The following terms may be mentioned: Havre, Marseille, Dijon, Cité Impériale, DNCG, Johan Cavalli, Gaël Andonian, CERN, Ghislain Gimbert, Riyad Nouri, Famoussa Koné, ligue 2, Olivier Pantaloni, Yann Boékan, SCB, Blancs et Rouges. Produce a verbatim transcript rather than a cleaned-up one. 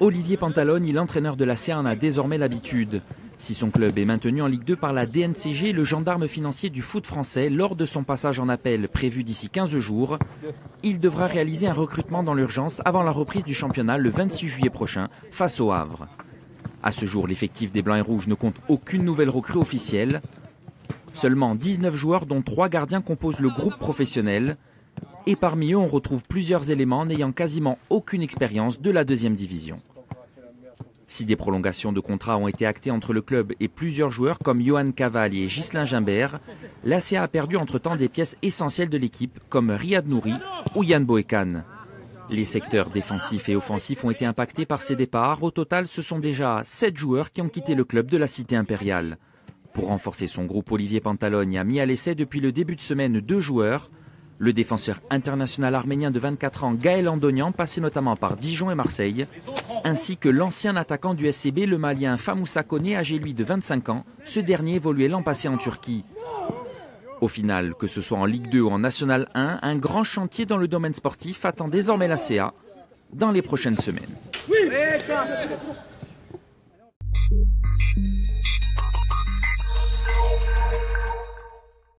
Olivier Pantaloni, l'entraîneur de la CERN, a désormais l'habitude. Si son club est maintenu en Ligue deux par la D N C G, le gendarme financier du foot français, lors de son passage en appel prévu d'ici quinze jours, il devra réaliser un recrutement dans l'urgence avant la reprise du championnat le vingt-six juillet prochain face au Havre. À ce jour, l'effectif des Blancs et Rouges ne compte aucune nouvelle recrue officielle. Seulement dix-neuf joueurs, dont trois gardiens, composent le groupe professionnel. Et parmi eux, on retrouve plusieurs éléments n'ayant quasiment aucune expérience de la deuxième division. Si des prolongations de contrat ont été actées entre le club et plusieurs joueurs comme Johan Cavalli et Ghislain Gimbert, l'A C A a perdu entre-temps des pièces essentielles de l'équipe comme Riyad Nouri ou Yann Boékan. Les secteurs défensifs et offensifs ont été impactés par ces départs. Au total, ce sont déjà sept joueurs qui ont quitté le club de la Cité Impériale. Pour renforcer son groupe, Olivier Pantaloni a mis à l'essai depuis le début de semaine deux joueurs. Le défenseur international arménien de vingt-quatre ans, Gaël Andonian, passé notamment par Dijon et Marseille, ainsi que l'ancien attaquant du S C B, le Malien Famoussa Koné, âgé lui de vingt-cinq ans. Ce dernier évoluait l'an passé en Turquie. Au final, que ce soit en Ligue deux ou en National un, un grand chantier dans le domaine sportif attend désormais l'A C A dans les prochaines semaines. Oui.